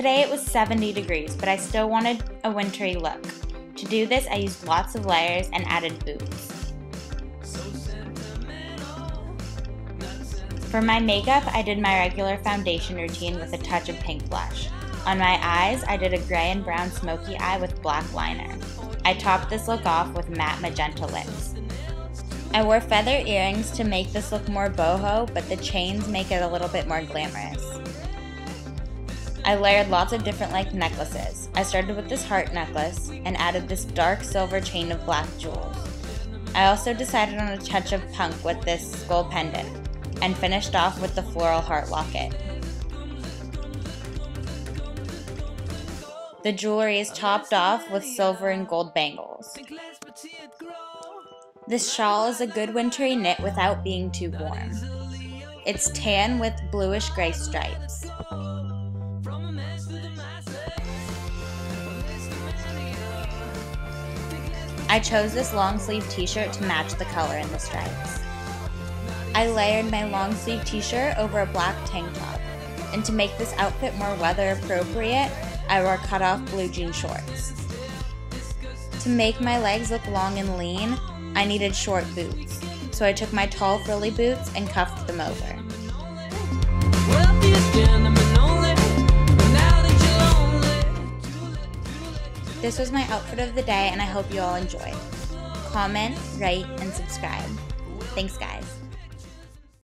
Today it was 70 degrees, but I still wanted a wintry look. To do this, I used lots of layers and added boots. For my makeup, I did my regular foundation routine with a touch of pink blush. On my eyes, I did a gray and brown smoky eye with black liner. I topped this look off with matte magenta lips. I wore feather earrings to make this look more boho, but the chains make it a little bit more glamorous. I layered lots of different like necklaces. I started with this heart necklace and added this dark silver chain of black jewels. I also decided on a touch of pink with this skull pendant and finished off with the floral heart locket. The jewelry is topped off with silver and gold bangles. This shawl is a good wintry knit without being too warm. It's tan with bluish gray stripes. I chose this long sleeve t-shirt to match the color in the stripes. I layered my long sleeve t-shirt over a black tank top, and to make this outfit more weather appropriate, I wore cut-off blue jean shorts. To make my legs look long and lean, I needed short boots, so I took my tall frilly boots and cuffed them over. This was my outfit of the day, and I hope you all enjoyed. Comment, rate, and subscribe. Thanks, guys.